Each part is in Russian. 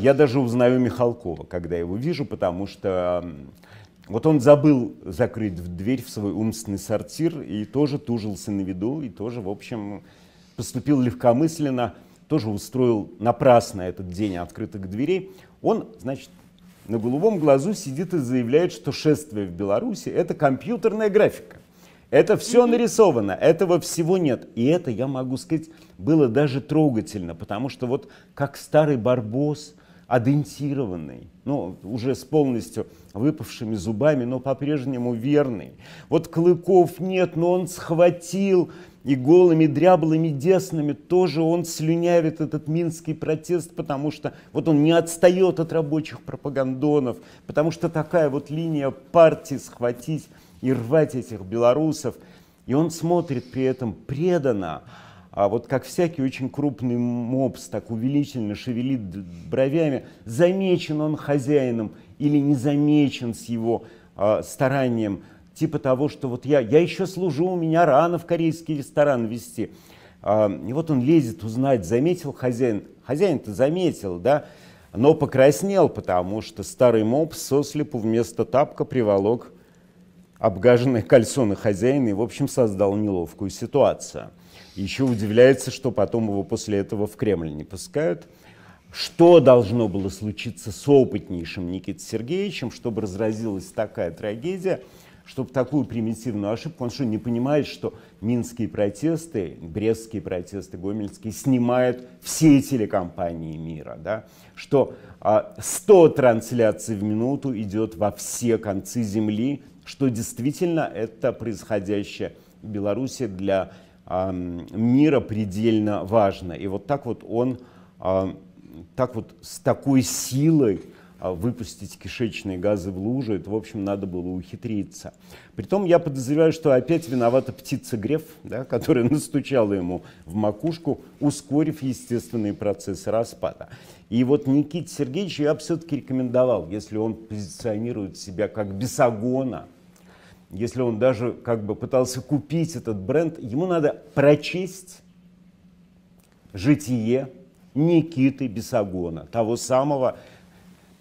Я даже узнаю Михалкова, когда его вижу, потому что вот он забыл закрыть дверь в свой умственный сортир и тоже тужился на виду, и тоже, в общем, поступил легкомысленно, тоже устроил напрасно этот день открытых дверей. Он, значит, на голубом глазу сидит и заявляет, что шествие в Беларуси — это компьютерная графика. Это все нарисовано, этого всего нет. И это, я могу сказать, было даже трогательно, потому что вот как старый барбос, адентированный, ну, уже с полностью выпавшими зубами, но по-прежнему верный. Вот клыков нет, но он схватил, и голыми дряблыми деснами тоже он слюнявит этот минский протест, потому что вот он не отстает от рабочих пропагандонов, потому что такая вот линия партии — схватить и рвать этих белорусов. И он смотрит при этом преданно, а вот как всякий очень крупный мопс, так увеличительно шевелит бровями, замечен он хозяином или не замечен с его старанием, типа того, что вот я еще служу, у меня рано в корейский ресторан везти. И вот он лезет узнать, заметил хозяин. Хозяин-то заметил, да, но покраснел, потому что старый мопс сослепу вместо тапка приволок обгаженные кальсоны хозяина и, в общем, создал неловкую ситуацию. Еще удивляется, что потом его после этого в Кремль не пускают. Что должно было случиться с опытнейшим Никитой Сергеевичем, чтобы разразилась такая трагедия, чтобы такую примитивную ошибку? Он что, не понимает, что минские протесты, брестские протесты, гомельские снимают все телекомпании мира, да? Что 100 трансляций в минуту идет во все концы земли, что действительно это происходящее в Беларуси для мира предельно важно. И вот так вот он, так вот с такой силой выпустить кишечные газы в лужу, это, в общем, надо было ухитриться. Притом я подозреваю, что опять виновата птица Греф, да, которая настучала ему в макушку, ускорив естественные процессы распада. И вот Никите Сергеевичу я бы все-таки рекомендовал, если он позиционирует себя как Бесогона, если он даже как бы пытался купить этот бренд, ему надо прочесть житие Никиты Бесогона, того самого,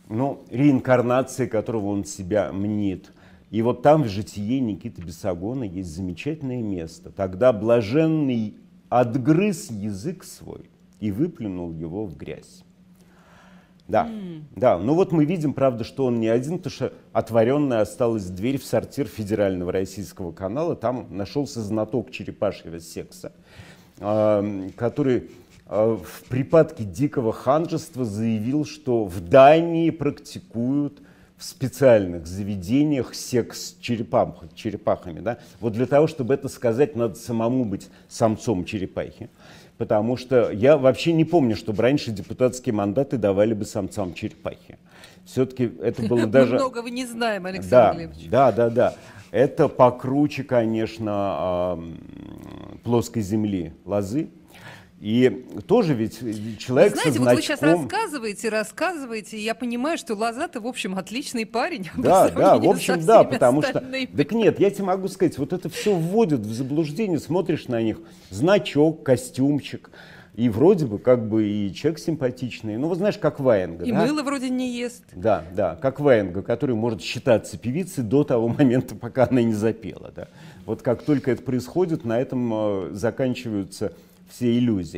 ну, реинкарнации которого он себя мнит. И вот там в житие Никиты Бесогона есть замечательное место. Тогда блаженный отгрыз язык свой и выплюнул его в грязь. Да, да, ну вот мы видим, правда, что он не один, потому что отворенная осталась дверь в сортир федерального российского канала. Там нашелся знаток черепашьего секса, который в припадке дикого ханжества заявил, что в Дании практикуют в специальных заведениях секс с черепахами. Да? Вот для того, чтобы это сказать, надо самому быть самцом черепахи. Потому что я вообще не помню, чтобы раньше депутатские мандаты давали бы самцам черепахи. Все-таки это было даже... Многого не знаем, Александр Глебович. Да. Это покруче, конечно, плоской земли Лозы. И тоже ведь человек со значком... Знаете, вот вы сейчас рассказываете, и я понимаю, что Лоза-то, в общем, отличный парень. Да, в общем, да, потому что... Так нет, я тебе могу сказать, вот это все вводит в заблуждение, смотришь на них, значок, костюмчик, и вроде бы как бы и человек симпатичный, ну, вот знаешь, как Ваенга. И да? Мыло вроде не ест. Да, как Ваенга, который может считаться певицей до того момента, пока она не запела, да. Вот как только это происходит, на этом заканчиваются... все иллюзии.